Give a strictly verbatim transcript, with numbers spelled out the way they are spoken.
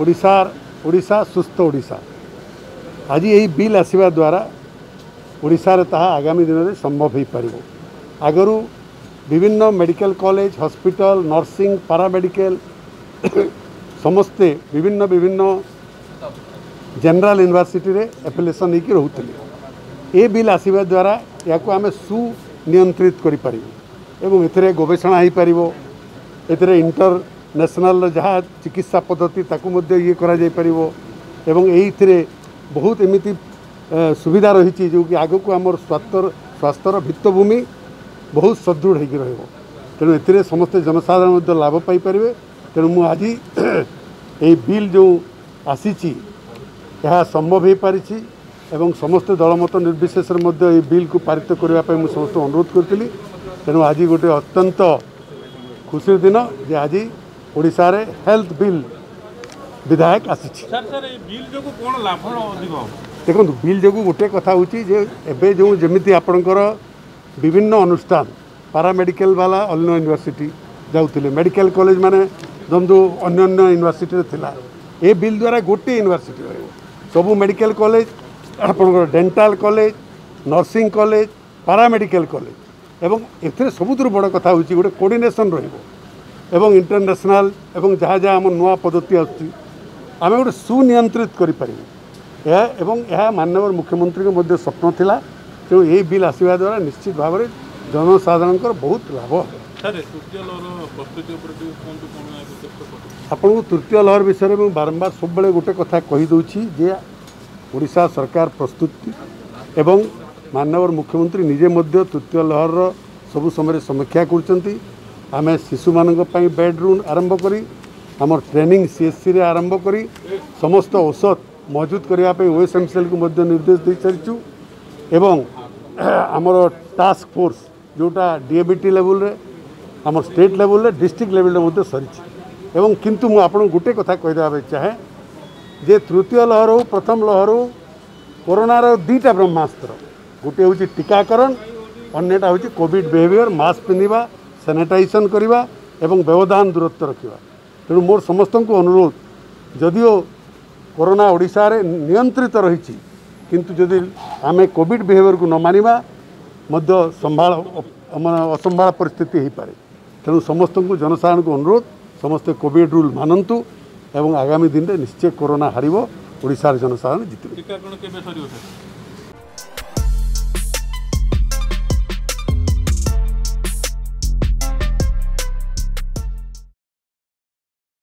ओडिशार ओडिशा सुस्थ ओडिशा आज यही बिल आसवा द्वारा ओडिशार ताहा आगामी दिन में संभव हो पार। आगरू विभिन्न medical college hospital nursing paramedical समस्ते विभिन्न विभिन्न जनरल यूनिवर्सिटी रे एफिलिएशन लेकर रोते। ये बिल आसवा द्वारा या आम सुनियंत्रित कर गवेषणा हो पार। ए इंटरनेशनल जहाँ चिकित्सा पद्धति ये कर बहुत एमती सुविधा रही जो कि आग को आम स्वास्थ्य स्वास्थ्यर भित्तभूमि बहुत सदृढ़ हो। तेणु ए समस्ते जनसाधारण लाभ पाइपर। तेणु मु आज ये बिल जो आसी संभव हो पारी एवं समस्ते दलमत निर्विशेष बिल को पारित करने मुझे समस्त अनुरोध करी। तेणु आज गोटे अत्यंत खुशी दिन जे आज ओडिशा रे हेल्थ बिल विधायक आसी। देखो बिल जो गोटे कथा होबे जो जमी आपणकर विभिन्न अनुष्ठान पारामेडिकल वाला अन्य यूनिवर्सिटी जाऊे मेडिकल कॉलेज माने जमदू अन्य यूनिवर्सिटी थिला। ए बिल द्वारा गोटे यूनिवर्सिटी रहिबो सबु मेडिकल कॉलेज आपणकर dental college nursing college paramedical college एवं एथे सबुतर बड़ कथा होची गोटे कोऑर्डिनेशन रहिबो एवं इंटरनेशनल एवं जहाँ जहाँ आम नुआ पद्धति आसुची आम गोटे सुनियंत्रित कर माननीय मुख्यमंत्री को मध्य स्वप्न थिला। तेणु ये बिल आसवा द्वारा निश्चित भाव में जनसाधारण बहुत लाभ। आपन को तृतीय लहर विषय में बारंबार सब गोटे कथा कहीदे जे ओडिशा सरकार प्रस्तुति एवं माननीय मुख्यमंत्री निजे मध्य तृतीय लहर सबु समय समीक्षा कर आम शिशु मानक पई बेडरूम आरंभ करी हमर ट्रेनिंग सीएससी रे आरंभ करी समस्त औषध मौजूद करबा पई ओएसएमसीएल को मध्य निर्देश दे चलचू एवं हमर टास्क फोर्स जोटा डीएबीटी लेवल रे हमर स्टेट लेवल रे डिस्ट्रिक्ट लेवल रे मध्य सरीची। एवं किंतु मु आपन गुटे कथा कहि देबा चाहे जे तृतीय लहर हो प्रथम लहर हो कोरोना रो दीटा ब्रह्मास्त्र गोटे होची टीकाकरण अन्यटा होची कोविड बिहेवियर मास्क पिनिबा सैनिटाइजेशन करवा एवं व्यवधान दूरत्व रखा। तेणु मोर समस्त को अनुरोध जदिओ कोरोना ओडिशा रे नियंत्रित रही किंतु जदि आम कोविड बिहेवियर को न मानिबा मध्य संभाल असंभाल परिस्थिति हो पाए। तेणु समस्त को जनसाधारण को अनुरोध समस्ते कोविड रूल मानतु एवं आगामी दिन में निश्चय कोरोना हारिबो ओडिशा रे जनसाधारण जीतिबे।